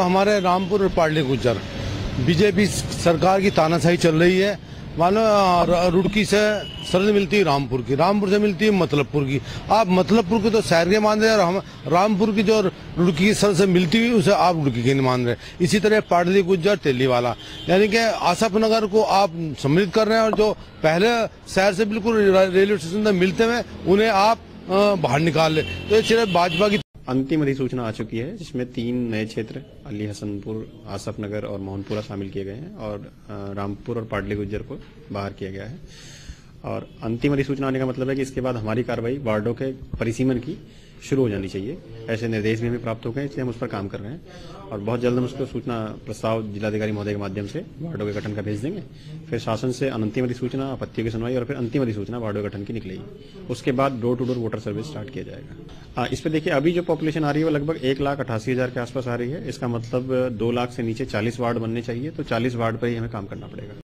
तो हमारे रामपुर और पाडली गुर्जर बीजेपी सरकार की तानाशाही चल रही है। मानो रुड़की से सरहद मिलती है रामपुर की, रामपुर से मिलती है मतलबपुर की। आप मतलबपुर की तो शहर के मान रहे हैं और हम रामपुर की जो रुड़की की सरहद से मिलती हुई उसे आप रुड़की के नहीं मान रहे। इसी तरह पाडली गुर्जर तेलीवाला यानी कि आसफ नगर को आप सम्मिलित कर रहे हैं और जो पहले शहर से बिल्कुल रेलवे स्टेशन से मिलते हुए उन्हें आप बाहर निकाल ले। तो ये सिर्फ भाजपा की अंतिम अधिसूचना आ चुकी है जिसमें 3 नए क्षेत्र अली हसनपुर, आसफ नगर और मोहनपुरा शामिल किए गए हैं और रामपुर और पाडली गुर्जर को बाहर किया गया है। और अंतिम अधिसूचना आने का मतलब है कि इसके बाद हमारी कार्रवाई वार्डों के परिसीमन की शुरू हो जानी चाहिए। ऐसे निर्देश भी हमें प्राप्त हो गए, इसलिए हम उस पर काम कर रहे हैं और बहुत जल्द हम उसको सूचना प्रस्ताव जिलाधिकारी महोदय के माध्यम से वार्डों के गठन का भेज देंगे। फिर शासन से अंतिम अधिसूचना, आपत्तियों की सुनवाई और फिर अंतिम अधिसूचना वार्डों के गठन की निकलेगी। उसके बाद door to door voter service start किया जाएगा। इस पर देखिए, अभी जो पॉपुलेशन आ रही है वो लगभग 1,88,000 के आसपास आ रही है। इसका मतलब 2 लाख से नीचे 40 वार्ड बनने चाहिए, तो 40 वार्ड पर ही हमें काम करना पड़ेगा।